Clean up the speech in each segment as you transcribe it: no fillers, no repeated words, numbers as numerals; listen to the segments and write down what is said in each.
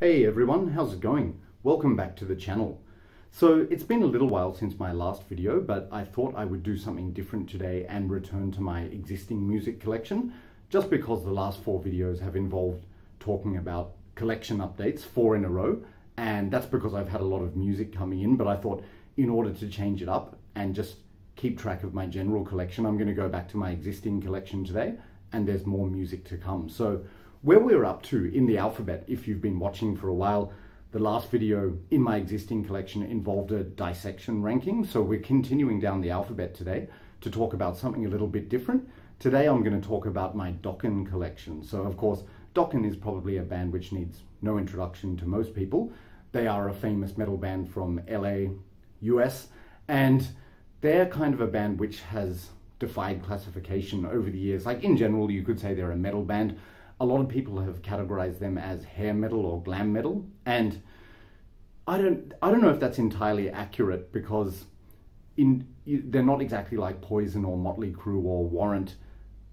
Hey everyone, how's it going? Welcome back to the channel. So it's been a little while since my last video, but I thought I would do something different today and return to my existing music collection, just because the last four videos have involved talking about collection updates, four in a row, and that's because I've had a lot of music coming in, but I thought in order to change it up and just keep track of my general collection, I'm going to go back to my existing collection today, and there's more music to come. So where we're up to in the alphabet, if you've been watching for a while, the last video in my existing collection involved a dissection ranking, so we're continuing down the alphabet today to talk about something a little bit different. Today I'm going to talk about my Dokken collection. So of course, Dokken is probably a band which needs no introduction to most people. They are a famous metal band from LA, US, and they're kind of a band which has defied classification over the years. Like in general, you could say they're a metal band. A lot of people have categorized them as hair metal or glam metal, and I don't know if that's entirely accurate, because they're not exactly like Poison or Motley Crue or Warrant.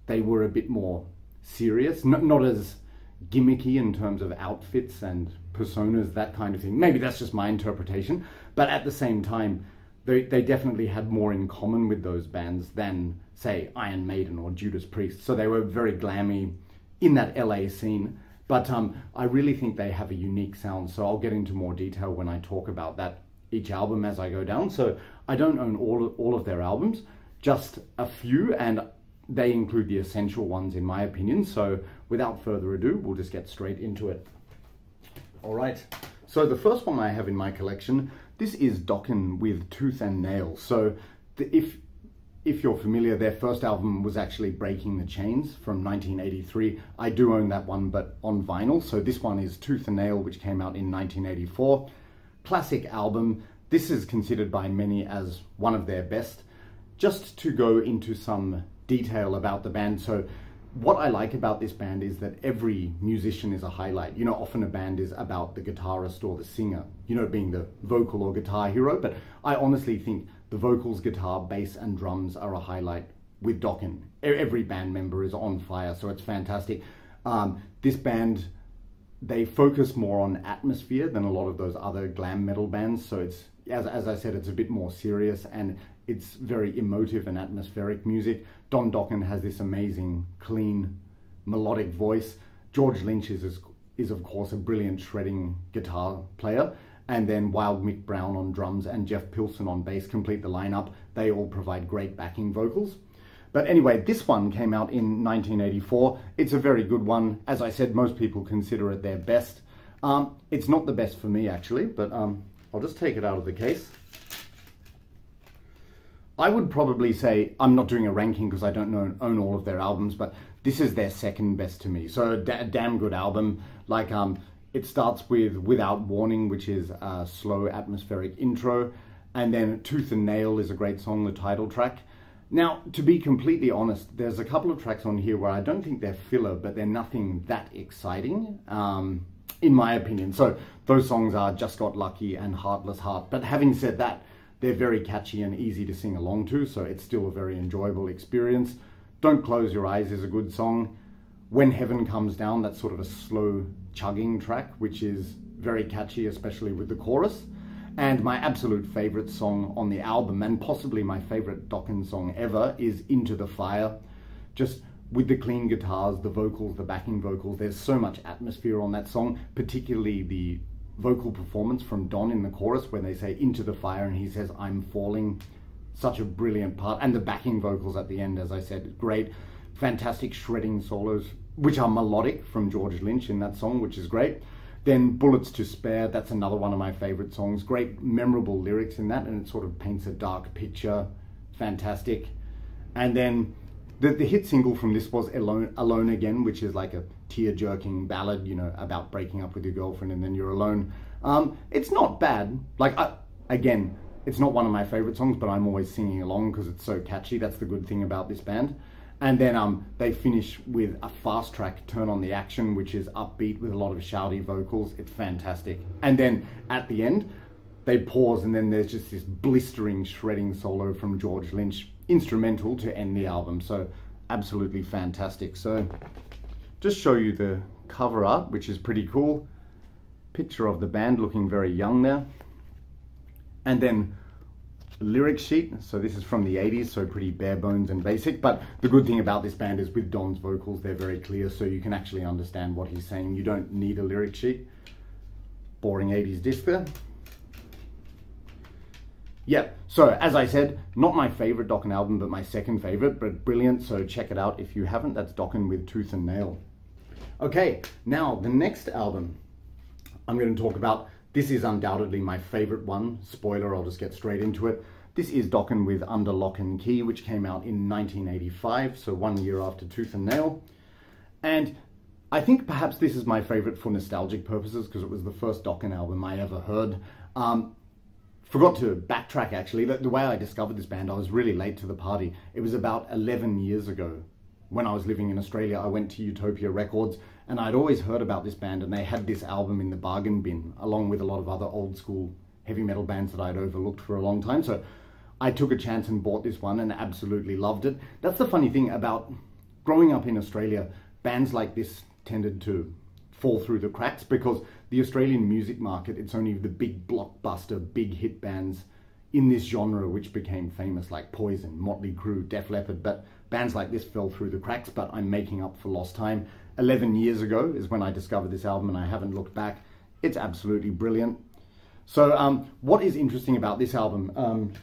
They were a bit more serious, not as gimmicky in terms of outfits and personas, that kind of thing. Maybe that's just my interpretation, but at the same time, they definitely had more in common with those bands than, say, Iron Maiden or Judas Priest. So they were very glammy in that LA scene, but I really think they have a unique sound, so I'll get into more detail when I talk about that each album as I go down. So I don't own all of their albums, just a few, and they include the essential ones in my opinion. So without further ado, we'll just get straight into it. All right, so the first one I have in my collection, this is Dokken with Tooth and Nail. So if you're familiar, their first album was actually Breaking the Chains from 1983. I do own that one, but on vinyl. So this one is Tooth and Nail, which came out in 1984. Classic album. This is considered by many as one of their best. Just to go into some detail about the band. So what I like about this band is that every musician is a highlight. You know, often a band is about the guitarist or the singer, you know, being the vocal or guitar hero. But I honestly think the vocals, guitar, bass, and drums are a highlight with Dokken. Every band member is on fire, so it's fantastic. This band, they focus more on atmosphere than a lot of those other glam metal bands. So it's, as I said, it's a bit more serious, and it's very emotive and atmospheric music. Don Dokken has this amazing, clean, melodic voice. George Lynch is of course a brilliant shredding guitar player. And then Wild Mick Brown on drums and Jeff Pilson on bass complete the lineup. They all provide great backing vocals. But anyway, this one came out in 1984. It's a very good one. As I said, most people consider it their best. It's not the best for me actually, but I'll just take it out of the case. I would probably say, I'm not doing a ranking because I don't own all of their albums, but this is their second best to me. So a damn good album. Like, it starts with Without Warning, which is a slow atmospheric intro, and then Tooth and Nail is a great song, the title track. Now, to be completely honest, there's a couple of tracks on here where I don't think they're filler, but they're nothing that exciting, in my opinion. So those songs are Just Got Lucky and Heartless Heart. But having said that, they're very catchy and easy to sing along to, so it's still a very enjoyable experience. Don't Close Your Eyes is a good song. When Heaven Comes Down, that's sort of a slow chugging track, which is very catchy, especially with the chorus. And my absolute favorite song on the album, and possibly my favorite Dokken song ever, is Into the Fire. Just with the clean guitars, the vocals, the backing vocals, there's so much atmosphere on that song, particularly the vocal performance from Don in the chorus when they say Into the Fire and he says, "I'm falling." Such a brilliant part. And the backing vocals at the end, as I said, great. Fantastic shredding solos, which are melodic, from George Lynch in that song, which is great. Then Bullets to Spare, that's another one of my favorite songs. Great, memorable lyrics in that, and it sort of paints a dark picture. Fantastic. And then the hit single from this was Alone Again, which is like a tear-jerking ballad, you know, about breaking up with your girlfriend and then you're alone. It's not bad. Like, again, it's not one of my favorite songs, but I'm always singing along because it's so catchy. That's the good thing about this band. And then they finish with a fast track, Turn on the Action, which is upbeat with a lot of shouty vocals. It's fantastic. And then at the end, they pause and then there's just this blistering shredding solo from George Lynch, instrumental, to end the album. So absolutely fantastic. So just show you the cover art, which is pretty cool. picture of the band looking very young now. And then lyric sheet, so this is from the 80s, so pretty bare bones and basic, but the good thing about this band is with Don's vocals, they're very clear, so you can actually understand what he's saying. You don't need a lyric sheet. Boring 80s disco. Yep, so as I said, not my favorite Dokken album, but my second favorite, but brilliant, so check it out if you haven't. That's Dokken with Tooth and Nail. Okay, now the next album I'm going to talk about. This is undoubtedly my favorite one. Spoiler, I'll just get straight into it. This is Dokken with Under Lock and Key, which came out in 1985, so 1 year after Tooth and Nail. And I think perhaps this is my favorite for nostalgic purposes, because it was the first Dokken album I ever heard. Forgot to backtrack actually, the way I discovered this band, I was really late to the party. It was about 11 years ago when I was living in Australia. I went to Utopia Records and I'd always heard about this band, and they had this album in the bargain bin along with a lot of other old school heavy metal bands that I'd overlooked for a long time. So I took a chance and bought this one and absolutely loved it. That's the funny thing about growing up in Australia, bands like this tended to fall through the cracks because the Australian music market, it's only the big blockbuster, big hit bands in this genre which became famous, like Poison, Motley Crue, Def Leppard, but bands like this fell through the cracks, but I'm making up for lost time. 11 years ago is when I discovered this album and I haven't looked back. It's absolutely brilliant. So what is interesting about this album?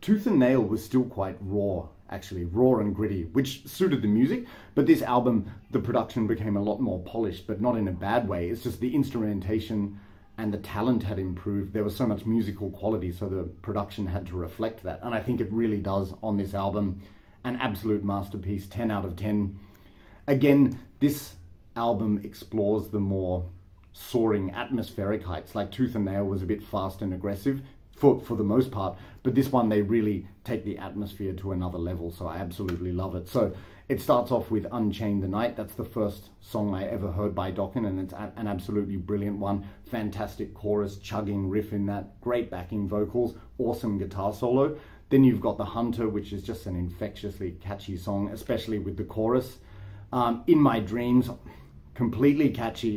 Tooth and Nail was still quite raw, actually, raw and gritty, which suited the music, but this album, the production became a lot more polished, but not in a bad way. It's just the instrumentation and the talent had improved. There was so much musical quality, so the production had to reflect that. And I think it really does on this album. An absolute masterpiece, 10 out of 10. Again, this album explores the more soaring atmospheric heights, like Tooth and Nail was a bit fast and aggressive, for the most part, but this one, they really take the atmosphere to another level, so I absolutely love it. So it starts off with Unchain the Night. That's the first song I ever heard by Dokken, and it's an absolutely brilliant one. Fantastic chorus, chugging riff in that, great backing vocals, awesome guitar solo. Then you've got The Hunter, which is just an infectiously catchy song, especially with the chorus. In My Dreams, completely catchy.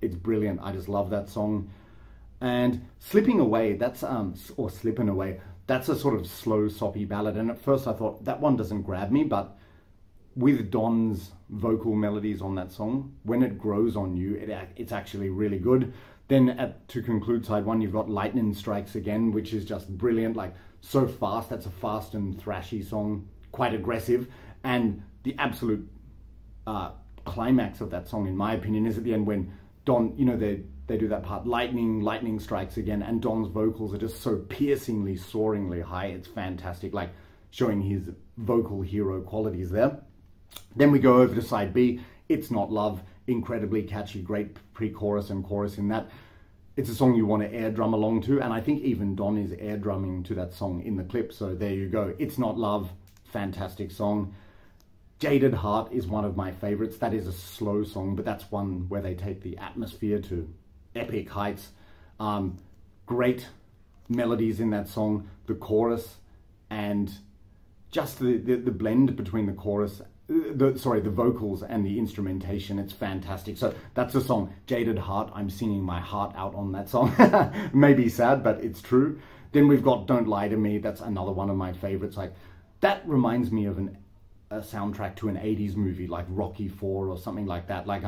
It's brilliant. I just love that song. And Slipping Away, that's or Slippin' Away, that's a sort of slow, soppy ballad. And at first I thought, that one doesn't grab me, but with Don's vocal melodies on that song, when it grows on you, it's actually really good. Then to conclude side one, you've got Lightning Strikes Again, which is just brilliant, like so fast. That's a fast and thrashy song, quite aggressive. And the absolute climax of that song, in my opinion, is at the end when Don, you know, they do that part, lightning strikes again, and Don's vocals are just so piercingly, soaringly high. It's fantastic, like showing his vocal hero qualities there. Then we go over to side B, It's Not Love, incredibly catchy, great pre-chorus and chorus in that. It's a song you want to air drum along to, and I think even Don is air drumming to that song in the clip, so there you go. It's Not Love, fantastic song. Jaded Heart is one of my favorites. That is a slow song, but that's one where they take the atmosphere to epic heights. Great melodies in that song, the chorus, and just the blend between the chorus, the vocals and the instrumentation. It's fantastic. So that's the song, Jaded Heart. I'm singing my heart out on that song. Maybe sad, but it's true. Then we've got Don't Lie to Me. That's another one of my favorites. Like, that reminds me of a soundtrack to an 80s movie, like Rocky IV or something like that. Like,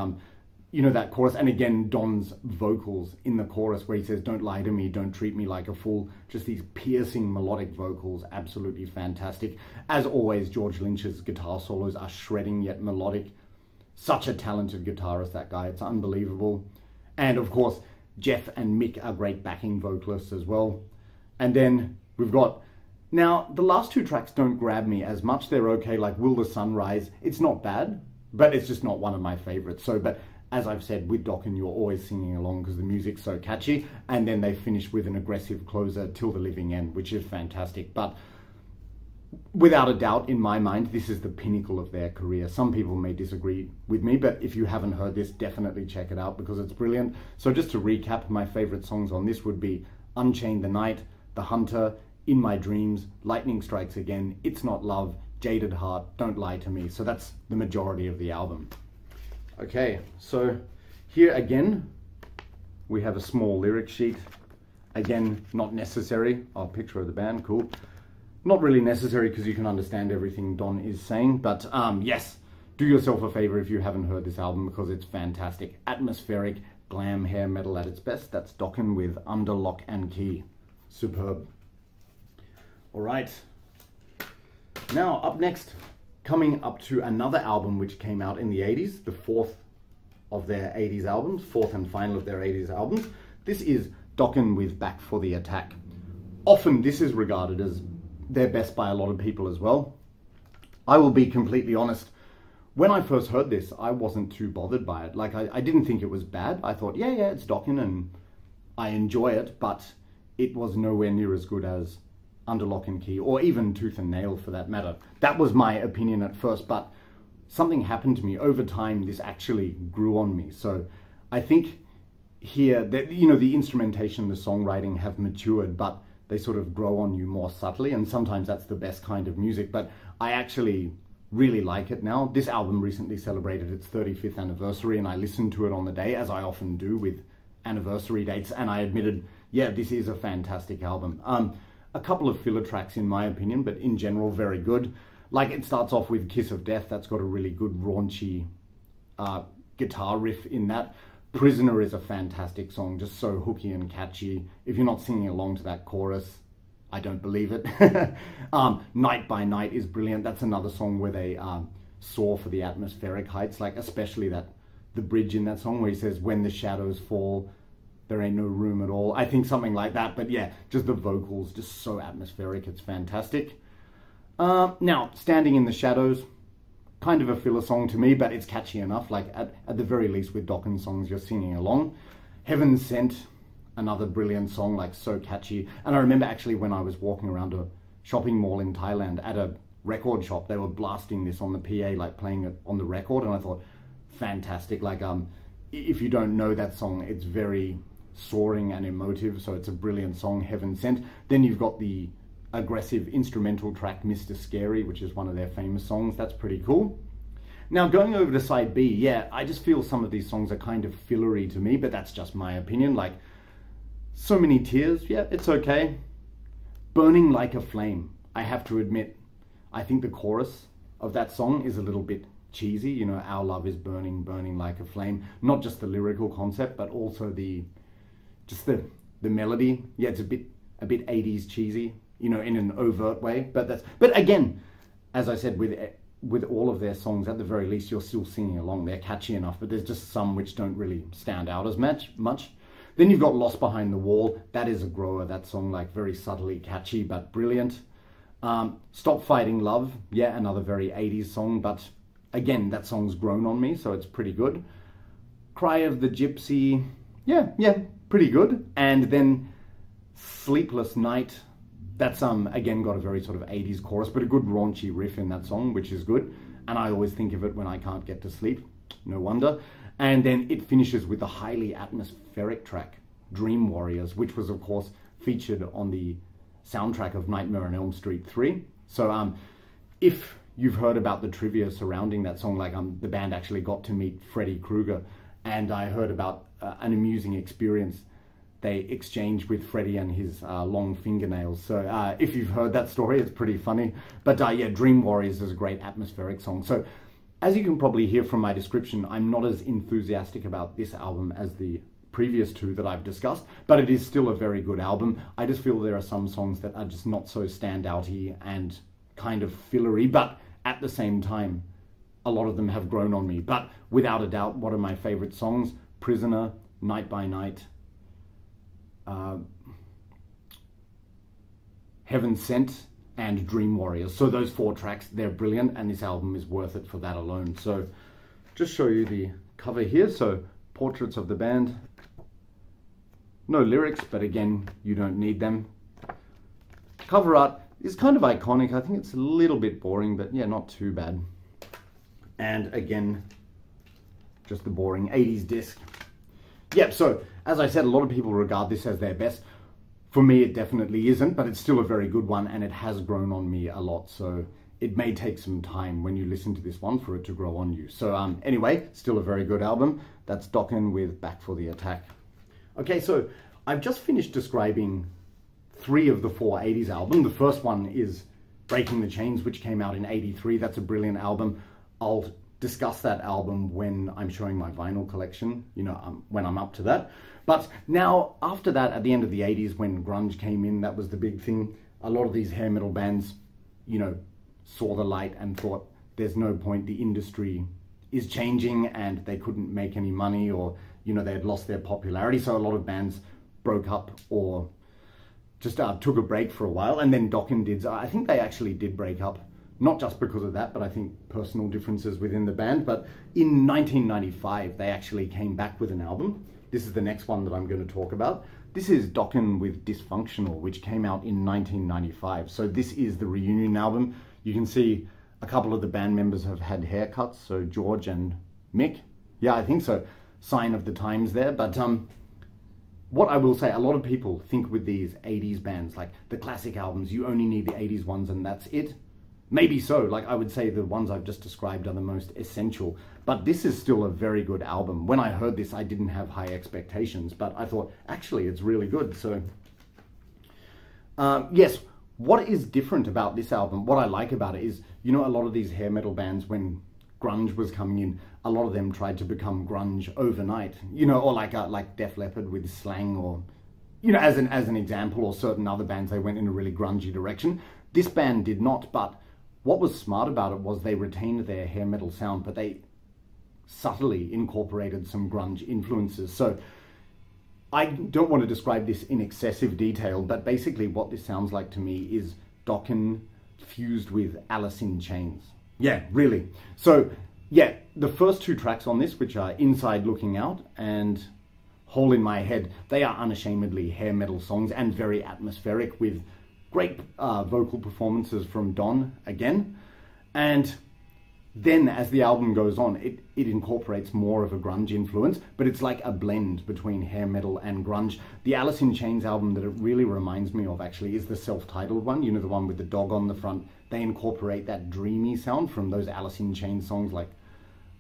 you know, that chorus, and again, Don's vocals in the chorus where he says, don't lie to me, don't treat me like a fool. Just these piercing melodic vocals, absolutely fantastic. As always, George Lynch's guitar solos are shredding yet melodic. Such a talented guitarist, that guy, it's unbelievable. And of course, Jeff and Mick are great backing vocalists as well. And then we've got, now, the last two tracks don't grab me as much. They're okay, like Will the Sun Rise? It's not bad, but it's just not one of my favorites. So, but as I've said, with Dokken, you're always singing along because the music's so catchy. And then they finish with an aggressive closer, Till the Living End, which is fantastic. But without a doubt, in my mind, this is the pinnacle of their career. Some people may disagree with me, but if you haven't heard this, definitely check it out because it's brilliant. So just to recap, my favorite songs on this would be Unchained the Night, The Hunter, In My Dreams, Lightning Strikes Again, It's Not Love, Jaded Heart, Don't Lie to Me. So that's the majority of the album. Okay, so here again, We have a small lyric sheet. Again, not necessary. Our picture of the band, cool. Not really necessary because you can understand everything Don is saying, but yes, do yourself a favor if you haven't heard this album because it's fantastic. Atmospheric, glam hair metal at its best. That's Dokken with Under Lock and Key. Superb. All right. Now, up next, coming up to another album which came out in the 80s, the fourth of their 80s albums, fourth and final of their 80s albums. This is Dokken with Back for the Attack. Often this is regarded as their best by a lot of people as well. I will be completely honest. When I first heard this, I wasn't too bothered by it. Like, I didn't think it was bad. I thought, yeah, it's Dokken and I enjoy it, but it was nowhere near as good as Under Lock and Key, or even Tooth and Nail for that matter. That was my opinion at first, but something happened to me. Over time, this actually grew on me. So I think here, that, you know, the instrumentation, the songwriting have matured, but they sort of grow on you more subtly, and sometimes that's the best kind of music, but I actually really like it now. This album recently celebrated its 35th anniversary, and I listened to it on the day, as I often do with anniversary dates, and I admitted, yeah, this is a fantastic album. A couple of filler tracks in my opinion, but in general very good. Like, it starts off with Kiss of Death. That's got a really good raunchy guitar riff in that. Prisoner is a fantastic song, just so hooky and catchy. If you're not singing along to that chorus, I don't believe it. Night by Night is brilliant. That's another song where they soar for the atmospheric heights, like especially the bridge in that song where he says, "When the shadows fall, there ain't no room at all." I think something like that, but yeah, just the vocals, just so atmospheric, it's fantastic. Now, Standing in the Shadows, kind of a filler song to me, but it's catchy enough. Like, at the very least with Dokken songs, you're singing along. Heaven Sent, another brilliant song, like so catchy. And I remember actually when I was walking around a shopping mall in Thailand at a record shop, they were blasting this on the PA, like playing it on the record, and I thought, fantastic. Like, if you don't know that song, it's very soaring and emotive, so it's a brilliant song, Heaven Sent. Then you've got the aggressive instrumental track Mr. Scary, which is one of their famous songs. That's pretty cool. Now, going over to side B, yeah, I just feel some of these songs are kind of fillery to me, but that's just my opinion. Like, So Many Tears, yeah, it's okay. Burning Like a Flame, I have to admit, I think the chorus of that song is a little bit cheesy, you know, our love is burning, burning like a flame. Not just the lyrical concept, but also the melody. Yeah, it's a bit 80s cheesy, you know, in an overt way. But again, as I said, with all of their songs, at the very least, you're still singing along. They're catchy enough, but there's just some which don't really stand out as much. Then you've got Lost Behind the Wall. That is a grower, that song, like very subtly catchy, but brilliant. Stop Fighting Love, yeah, another very 80s song, but again, that song's grown on me, so it's pretty good. Cry of the Gypsy, yeah, pretty good. And then Sleepless Night, that's again got a very sort of 80s chorus, but a good raunchy riff in that song, which is good. And I always think of it when I can't get to sleep, no wonder. And then it finishes with the highly atmospheric track, Dream Warriors, which was of course featured on the soundtrack of Nightmare on Elm Street 3. So if you've heard about the trivia surrounding that song, like the band actually got to meet Freddy Krueger, and I heard about an amusing experience they exchange with Freddy and his long fingernails. So if you've heard that story, it's pretty funny. But yeah, Dream Warriors is a great atmospheric song. So as you can probably hear from my description, I'm not as enthusiastic about this album as the previous two that I've discussed, but it is still a very good album. I just feel there are some songs that are just not so standout-y and kind of fillery, but at the same time, a lot of them have grown on me. But without a doubt, what are my favorite songs? Prisoner, Night by Night, Heaven Sent, and Dream Warriors. So those four tracks, they're brilliant, and this album is worth it for that alone. So just show you the cover here. So portraits of the band, no lyrics, but again, you don't need them. Cover art is kind of iconic. I think it's a little bit boring, but yeah, not too bad. And again, just the boring 80s disc. Yep, so as I said, a lot of people regard this as their best. For me, it definitely isn't, but it's still a very good one, and it has grown on me a lot, so it may take some time when you listen to this one for it to grow on you. So anyway, still a very good album. That's Dokken with Back for the Attack. Okay, so I've just finished describing three of the four 80s albums. The first one is Breaking the Chains, which came out in 83. That's a brilliant album. I'll discuss that album when I'm showing my vinyl collection, you know, when I'm up to that. But now, after that, at the end of the 80s, when grunge came in, that was the big thing. A lot of these hair metal bands, you know, saw the light and thought, there's no point, the industry is changing, and they couldn't make any money, or, you know, they had lost their popularity. So a lot of bands broke up or just took a break for a while. And then Dokken did. I think they actually did break up, not just because of that, but I think personal differences within the band. But in 1995, they actually came back with an album. This is the next one that I'm going to talk about. This is Dokken with Dysfunctional, which came out in 1995. So this is the reunion album. You can see a couple of the band members have had haircuts, so George and Mick. Yeah, I think so. Sign of the times there. But what I will say, a lot of people think with these 80s bands, like the classic albums, you only need the 80s ones and that's it. Maybe so. Like, I would say the ones I've just described are the most essential. But this is still a very good album. When I heard this, I didn't have high expectations, but I thought, actually, it's really good. So, yes, what is different about this album, what I like about it is, you know, a lot of these hair metal bands, when grunge was coming in, a lot of them tried to become grunge overnight, you know, or like Def Leppard with Slang, or, you know, as an example, or certain other bands, they went in a really grungy direction. This band did not, but what was smart about it was they retained their hair metal sound, but they subtly incorporated some grunge influences. So I don't want to describe this in excessive detail, but basically what this sounds like to me is Dokken fused with Alice in Chains. Yeah, really. So yeah, the first two tracks on this, which are Inside Looking Out and Hole in My Head, they are unashamedly hair metal songs and very atmospheric, with great vocal performances from Don again. And then as the album goes on, it incorporates more of a grunge influence, but it's like a blend between hair metal and grunge. The Alice in Chains album that it really reminds me of actually is the self-titled one, you know, the one with the dog on the front. They incorporate that dreamy sound from those Alice in Chains songs like,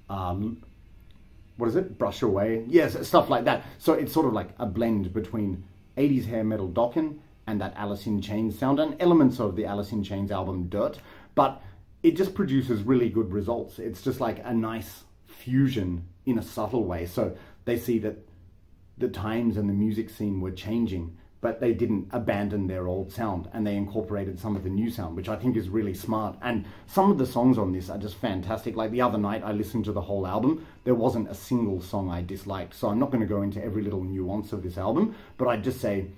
what is it? Brush Away? Yes, stuff like that. So it's sort of like a blend between 80s hair metal Dokken and that Alice in Chains sound, and elements of the Alice in Chains album Dirt, but it just produces really good results. It's just like a nice fusion in a subtle way. So they see that the times and the music scene were changing, but they didn't abandon their old sound, and they incorporated some of the new sound, which I think is really smart. And some of the songs on this are just fantastic. Like the other night, I listened to the whole album. There wasn't a single song I disliked. So I'm not going to go into every little nuance of this album, but I'd just say,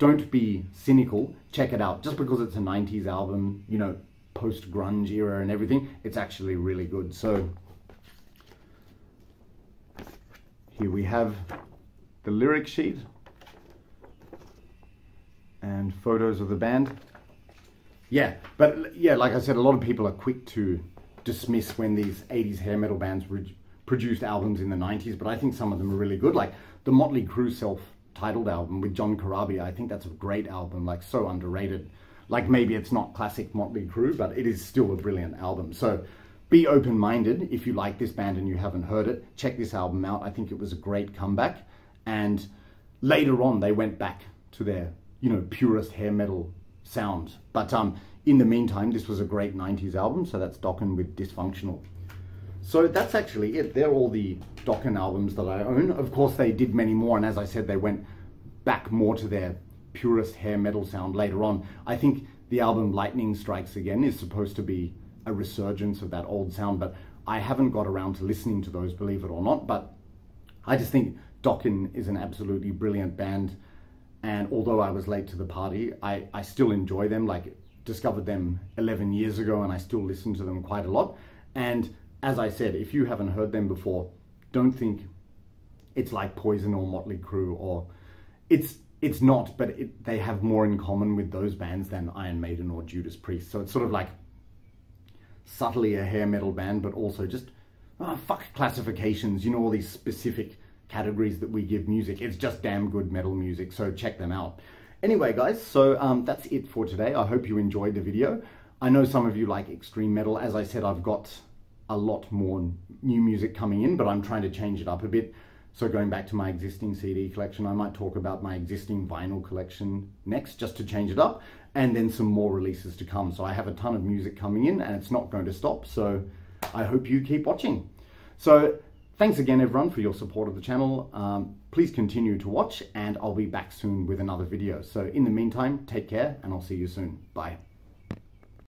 don't be cynical, check it out. Just because it's a 90s album, you know, post-grunge era and everything, it's actually really good. So here we have the lyric sheet and photos of the band. Yeah, but yeah, like I said, a lot of people are quick to dismiss when these 80s hair metal bands produced albums in the 90s, but I think some of them are really good. Like the Motley Crue self-titled album with John Corabi, I think that's a great album, like so underrated. Like maybe it's not classic Motley Crue, but it is still a brilliant album. So be open-minded. If you like this band and you haven't heard it, check this album out. I think it was a great comeback. And later on, they went back to their, you know, purest hair metal sound. But in the meantime, this was a great 90s album. So that's Dokken with Dysfunctional. So that's actually it. They're all the Dokken albums that I own. Of course, they did many more. And as I said, they went back more to their purest hair metal sound later on. I think the album Lightning Strikes Again is supposed to be a resurgence of that old sound, but I haven't got around to listening to those, believe it or not. But I just think Dokken is an absolutely brilliant band, and although I was late to the party, I still enjoy them. Like, discovered them 11 years ago and I still listen to them quite a lot. And as I said, if you haven't heard them before, don't think it's like Poison or Motley Crue, or it's not, but they have more in common with those bands than Iron Maiden or Judas Priest. So it's sort of like subtly a hair metal band, but also just, oh, fuck classifications, you know, all these specific categories that we give music. It's just damn good metal music, so check them out. Anyway, guys, so that's it for today. I hope you enjoyed the video. I know some of you like extreme metal. As I said, I've got a lot more new music coming in, but I'm trying to change it up a bit. So going back to my existing CD collection, I might talk about my existing vinyl collection next, just to change it up, and then some more releases to come. So I have a ton of music coming in and it's not going to stop. So I hope you keep watching. So thanks again, everyone, for your support of the channel. Please continue to watch, and I'll be back soon with another video. So in the meantime, take care, and I'll see you soon. Bye.